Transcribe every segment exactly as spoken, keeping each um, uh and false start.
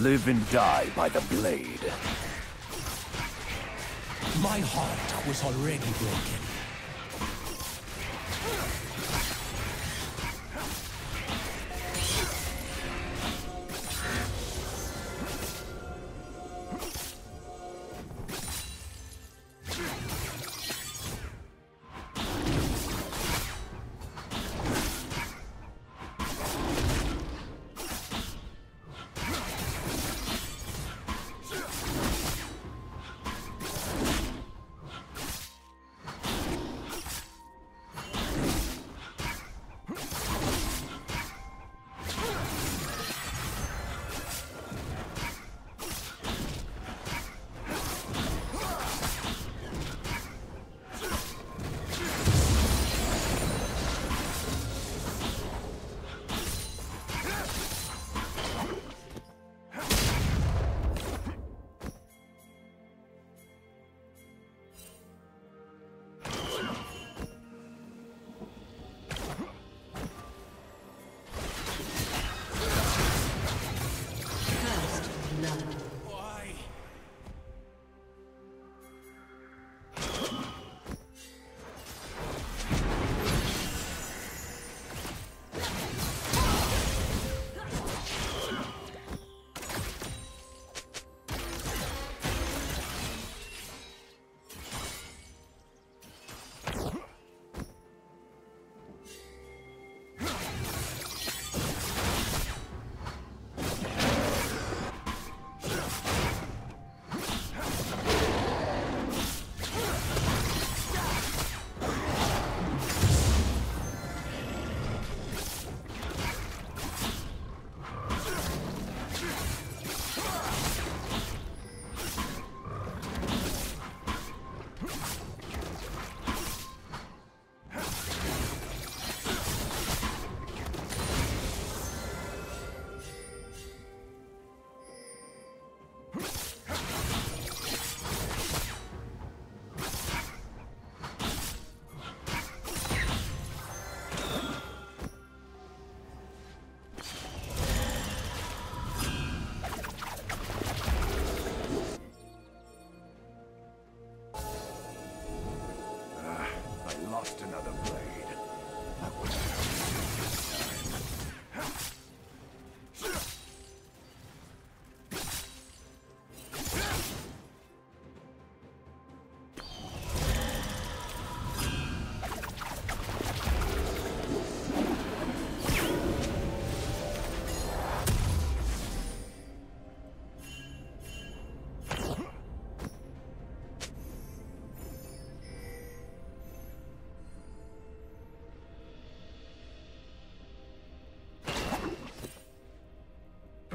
Live and die by the blade. My heart was already broken.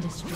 been destroyed.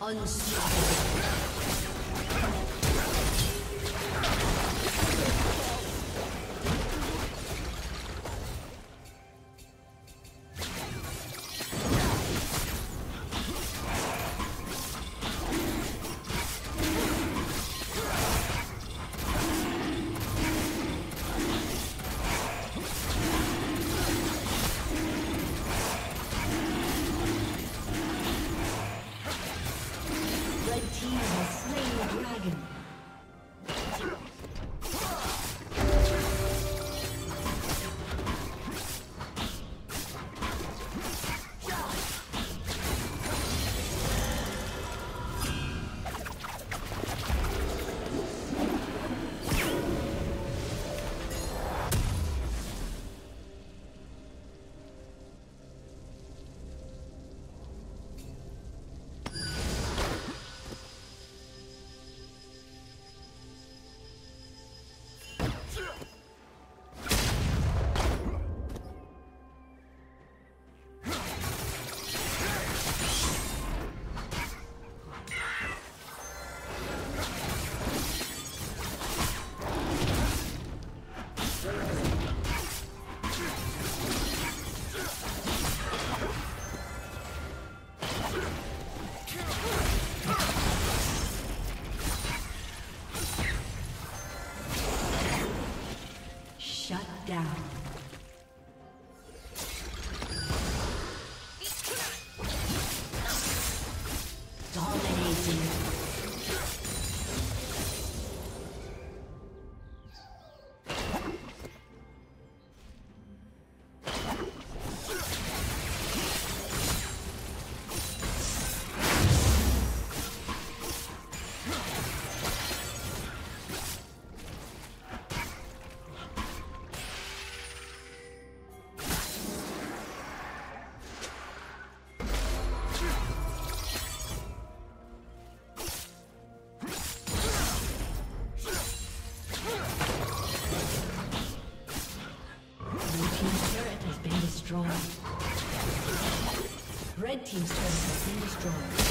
Unstoppable. Red team's turret has been destroyed.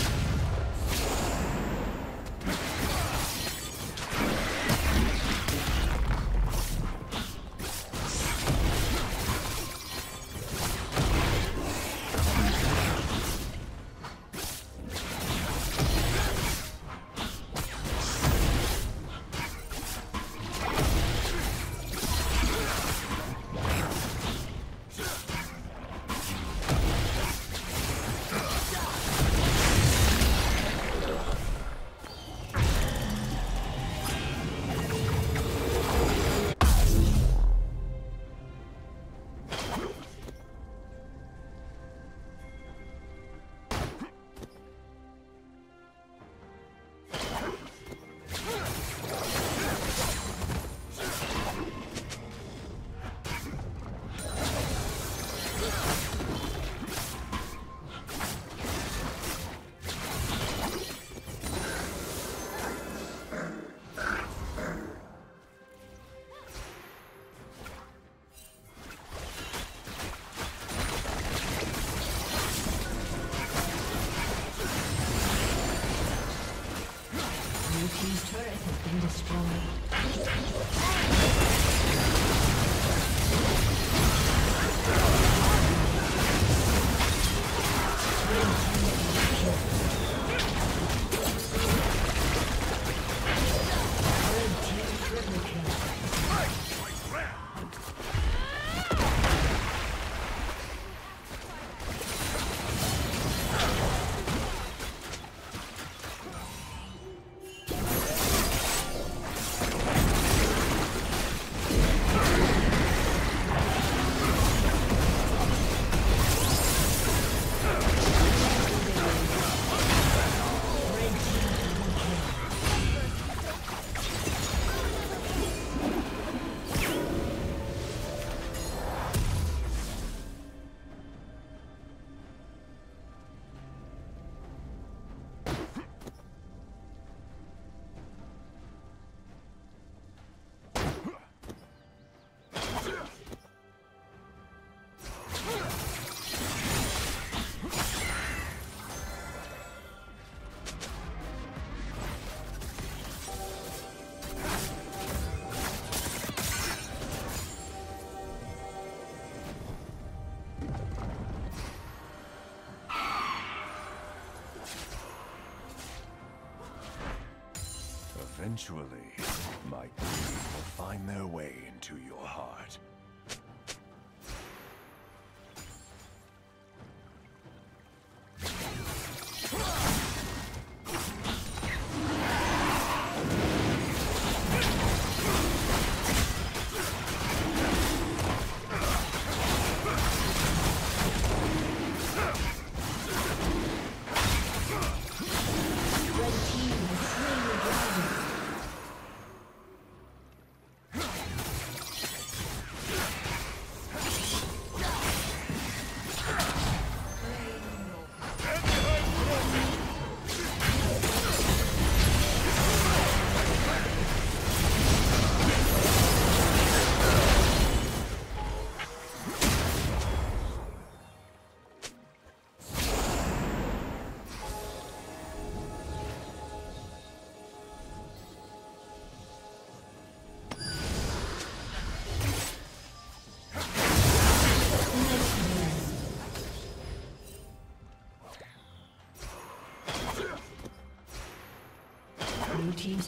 His turret has been destroyed. Eventually, my greed will find their way into your heart. Blue team's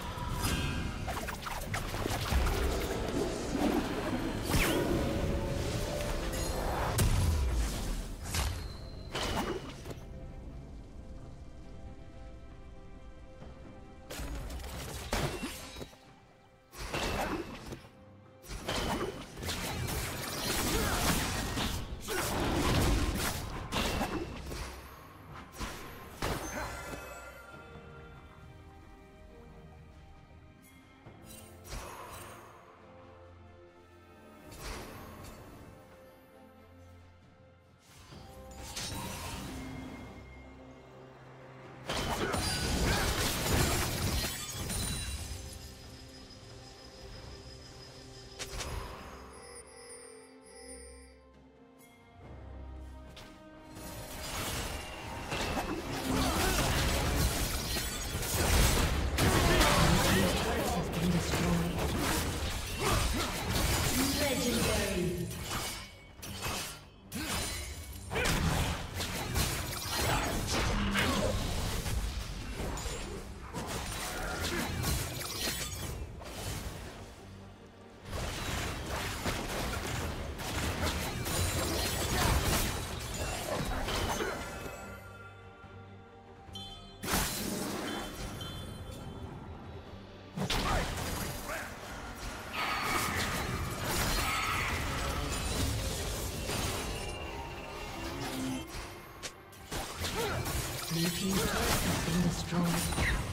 New team's turret has been destroyed.